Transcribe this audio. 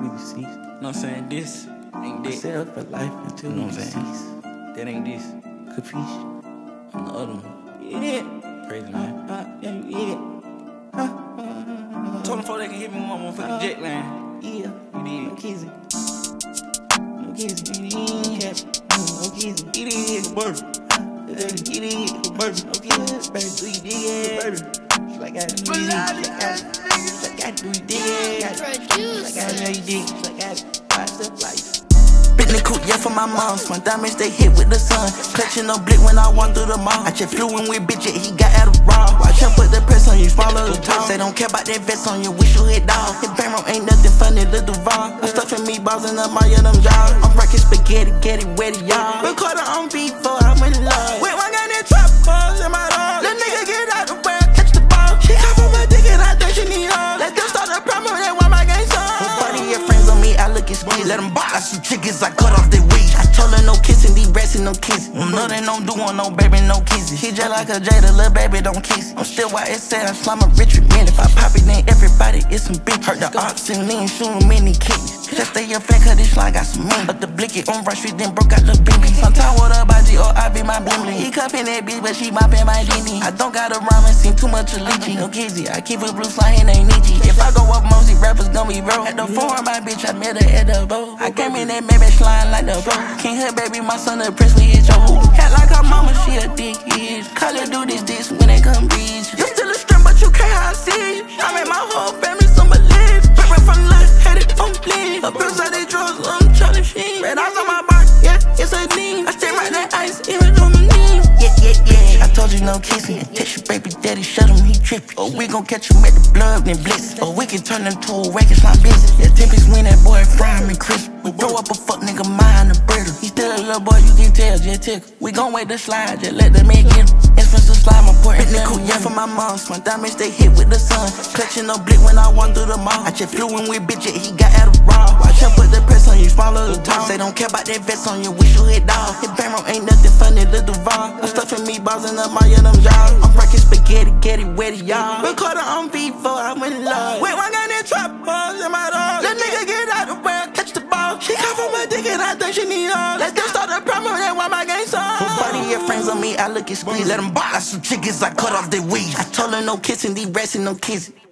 we deceased. You know what I'm saying? This ain't that. Set up for life until we deceased. That ain't this. Capiche? I'm the other one. Yeah. Crazy, man. Yeah, you eat it. Told them before they can hit me with my motherfucking jet line. Yeah. You did. No Kizzy. No Kizzy. It ain't no Kizzy. It ain't for birth. It ain't for birth. No Kizzy. Baby, do you dig it? Baby. Like I do you dig it. Bitch, the coop, yeah, for my moms. My diamonds, they hit with the sun. Clutching no blick when I walk through the mall. I just flew in with bitch, yeah, he got out of raw. Watch out, put the press on you, follow the talk. They don't care about that vest on you, wish you hit dog. The bang room ain't nothing funny, little Duval. I'm stuffing meatballs in the Mario, them jaws. I'm rocking spaghetti, get it wet, y'all. Record her on beat for I'm in love. Wait, I got that trap balls in my dog. Let nigga get out the way, catch the ball. She got for my dick and I think she need all. Let them box like some chickens, I cut off their wings. I told her no kissing, these rats and no kissing. Nothing don't do on no baby, no kisses. She just like a Jada, little baby, don't kiss. I'm still why it's sad, I'm slime a Richard man. If I pop it, then everybody is some bitch. Hurt the oxen, lean, shooting many kittens. Just stay your fact, cause this line got some money. Up the blicky on Rush Street, then broke out the baby. Sometimes what up, I be my blimblin'. He cuppin' that bitch, but she moppin' my dini. I don't got a rhyme and seen too much allegiance. No Kizzy, I keep a blue flying, ain't needy. If I go up, mostly rappers gon' be broke. At the forum, my bitch, I met her at the boat. I came in that baby slime like the bro. King her baby, my son, the prince, we hit your hoe. Act like her mama, she a dick is. Call her do this dish when it come bitch. You still a strength, but you can't hide see. I made my whole family some believe. Rippin' from life, had it on bleed. Abuse all they drugs, I'm trying to sheen. Red eyes on my body, yeah, it's a need. I stay right there, ice, even on my knees. Yeah. I told you no kissing. And text your baby daddy, shut him, he drippin'. Or we gon' catch him at the blood, then blitz. Or we can turn him to a wagon, slime business. Yeah, Tempest win that boy, frying and crisp. We throw up a fuck nigga, mind and brittle. He still a little boy, you can tell, just tickle. We gon' wait the slide, just let the man get him. Expensive slime, I'm pouring cool, yeah, for my moms. My diamonds, they hit with the sun. Clutching no blick when I walk through the mall. I just flew in with bitch, yeah, he got out of raw. Watch out, put the press on you, follow the talk. They don't care about that vest on you, wish you hit dog. His bang room ain't nothing funny, little Duval. I'm stuffing meatballs in the Mario, them jaws. I'm rocking spaghetti, get it wet, y'all. Record her on beat for I'm in love. Wait, I got that trap balls in my dog. Let nigga get out the way, catch the ball. She got for my dick and I think she need all. Let's just start the problem, that's why my game's on. Friends on me, I look at squeeze. Let them box like some chickens, I cut off their wings. I told her no kissing, these rats and no kissing.